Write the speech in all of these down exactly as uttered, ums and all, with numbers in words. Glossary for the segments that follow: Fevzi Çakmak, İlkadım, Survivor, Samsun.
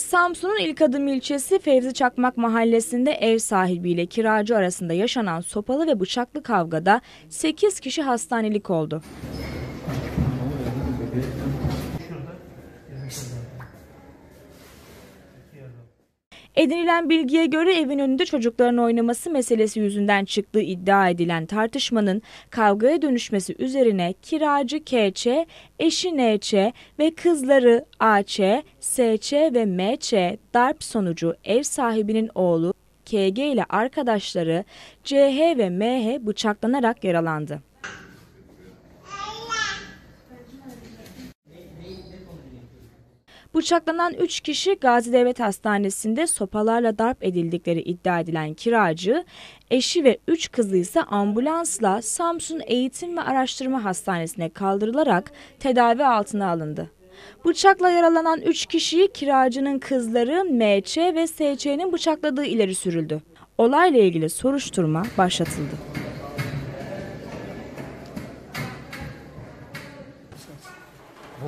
Samsun'un İlkadımı ilçesi Fevzi Çakmak mahallesinde ev sahibiyle kiracı arasında yaşanan sopalı ve bıçaklı kavgada sekiz kişi hastanelik oldu. Edinilen bilgiye göre evin önünde çocukların oynaması meselesi yüzünden çıktığı iddia edilen tartışmanın kavgaya dönüşmesi üzerine kiracı K Ç, eşi N Ç ve kızları A Ç, S Ç ve M Ç darp sonucu ev sahibinin oğlu K G ile arkadaşları C H ve M H bıçaklanarak yaralandı. Bıçaklanan üç kişi Gazi Devlet Hastanesi'nde sopalarla darp edildikleri iddia edilen kiracı, eşi ve üç kızı ise ambulansla Samsun Eğitim ve Araştırma Hastanesi'ne kaldırılarak tedavi altına alındı. Bıçakla yaralanan üç kişiyi kiracının kızları M Ç ve S Ç'nin bıçakladığı ileri sürüldü. Olayla ilgili soruşturma başlatıldı.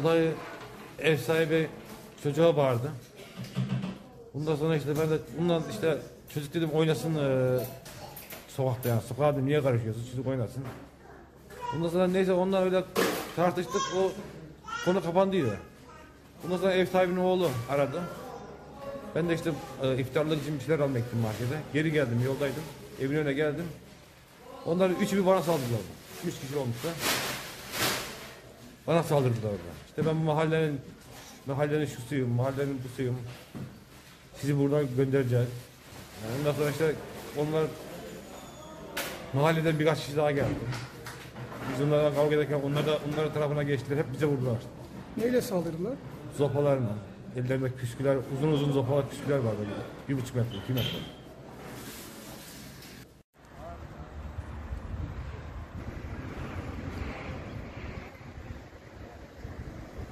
Olayı ev sahibi çocuğa bağırdı. Bundan sonra işte ben de bundan işte çocuk dedim oynasın e, sokakta yani. Sokağa dedim niye karışıyorsun? Çocuk oynasın. Bundan sonra neyse onunla öyle tartıştık. O konu kapandıydı. Bundan sonra ev sahibinin oğlu aradı. Ben de işte e, iftarlık için bir şeyler almak gittim markete. Geri geldim, yoldaydım. Evin önüne geldim. Onlar üçü bir bana saldırdılar. Üç kişi olmuştu. Bana saldırdılar orada. İşte ben bu mahallenin Mahallenin şu suyum, mahallenin bu suyum. Sizi buradan göndereceğiz. Yani ondan sonra işte onlar mahalleden birkaç kişi daha geldi. Biz onlarla kavga ederken onlar da onların tarafına geçtiler. Hep bize vurdular. Neyle saldırdılar? Sopalarla. Ellerinde küsküler, uzun uzun sopalar, küsküler var böyle. Bir buçuk metre, iki metre.